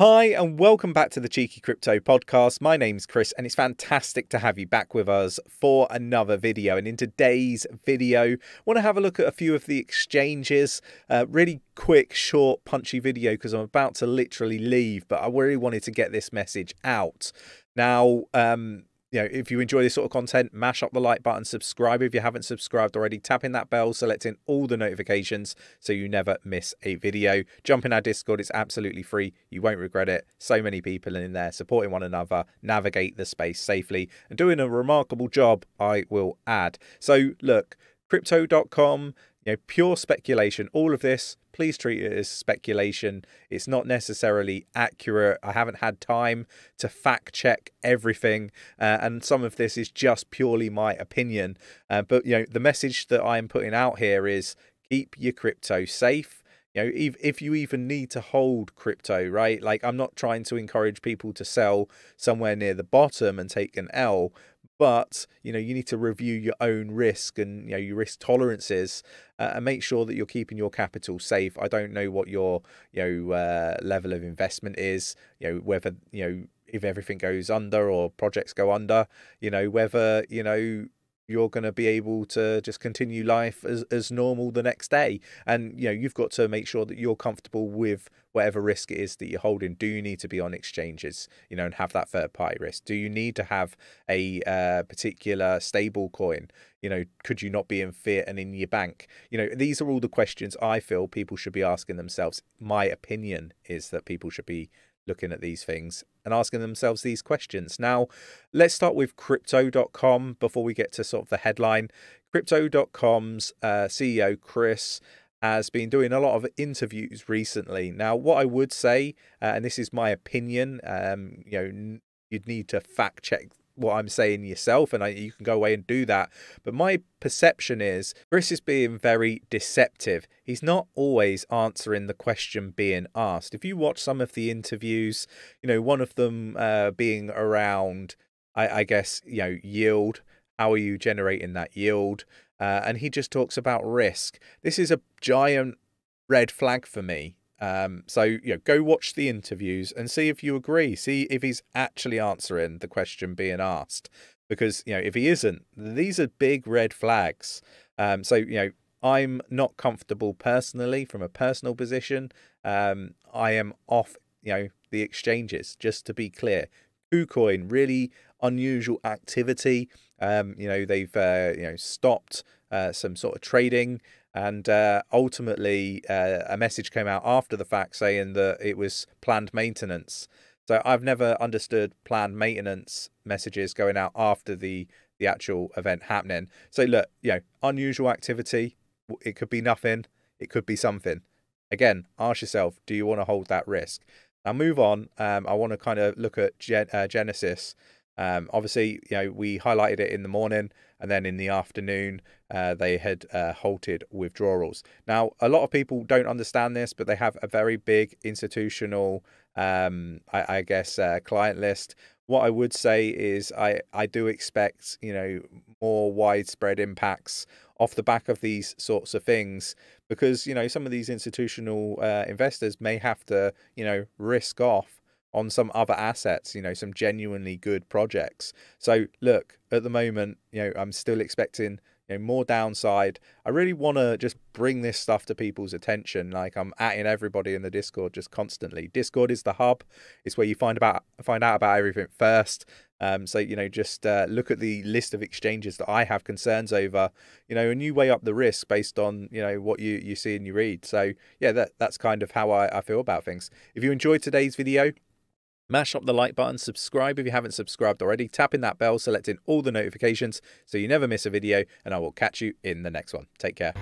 Hi and welcome back to the Cheeky Crypto Podcast. My name's Chris and it's fantastic to have you back with us for another video. And in today's video, I want to have a look at a few of the exchanges. Really quick, short, punchy video because I'm about to literally leave, but I really wanted to get this message out. Now, you know, if you enjoy this sort of content, mash up the like button, subscribe if you haven't subscribed already, tapping that bell, selecting all the notifications so you never miss a video. Jump in our Discord, it's absolutely free. You won't regret it. So many people in there supporting one another, navigate the space safely and doing a remarkable job, I will add. So look, crypto.com, you know, pure speculation, all of this. Please treat it as speculation. It's not necessarily accurate. I haven't had time to fact check everything. And some of this is just purely my opinion. But, you know, the message that I'm putting out here is keep your crypto safe. You know, if you even need to hold crypto, right? Like, I'm not trying to encourage people to sell somewhere near the bottom and take an L. But, you know, you need to review your own risk and, you know, your risk tolerances and make sure that you're keeping your capital safe. I don't know what your, you know, level of investment is, you know, whether, you know, if everything goes under or projects go under, you know, whether, you know, you're going to be able to just continue life as normal the next day. And, you know, you've got to make sure that you're comfortable with whatever risk it is that you're holding. Do you need to be on exchanges, you know, and have that third party risk? Do you need to have a particular stable coin? You know, could you not be in fiat and in your bank? You know, these are all the questions I feel people should be asking themselves. My opinion is that people should be looking at these things and asking themselves these questions. Now, let's start with crypto.com before we get to sort of the headline. Crypto.com's CEO, Chris, has been doing a lot of interviews recently. Now, what I would say, and this is my opinion, you know, you'd need to fact check what I'm saying yourself, and you can go away and do that. But my perception is Chris is being very deceptive. He's not always answering the question being asked. If you watch some of the interviews, you know, one of them being around, I guess, you know, yield. How are you generating that yield? And he just talks about risk. This is a giant red flag for me. So, you know, go watch the interviews and see if you agree. See if he's actually answering the question being asked, because, you know, if he isn't, these are big red flags. So, you know, I'm not comfortable personally from a personal position. I am off, you know, the exchanges, just to be clear. KuCoin, really unusual activity. You know, they've, you know, stopped some sort of trading. And ultimately, a message came out after the fact saying that it was planned maintenance. So I've never understood planned maintenance messages going out after the actual event happening. So look, you know, unusual activity. It could be nothing. It could be something. Again, ask yourself, do you want to hold that risk? Now move on. I want to kind of look at Genesis. Obviously, you know, we highlighted it in the morning, and then in the afternoon they had halted withdrawals. Now, a lot of people don't understand this, but they have a very big institutional, I guess, client list. What I would say is I do expect, you know, more widespread impacts off the back of these sorts of things, because, you know, some of these institutional investors may have to, you know, risk off on some other assets, you know, some genuinely good projects. So look, at the moment, you know, I'm still expecting, you know, more downside. I really want to just bring this stuff to people's attention. Like, I'm atting everybody in the Discord just constantly. Discord is the hub. It's where you find out about everything first. So, you know, just look at the list of exchanges that I have concerns over, you know, and you weigh up the risk based on, you know, what you see and you read. So yeah, that's kind of how I feel about things. If you enjoyed today's video, mash up the like button, subscribe if you haven't subscribed already, tapping that bell, selecting all the notifications so you never miss a video, and I will catch you in the next one. Take care.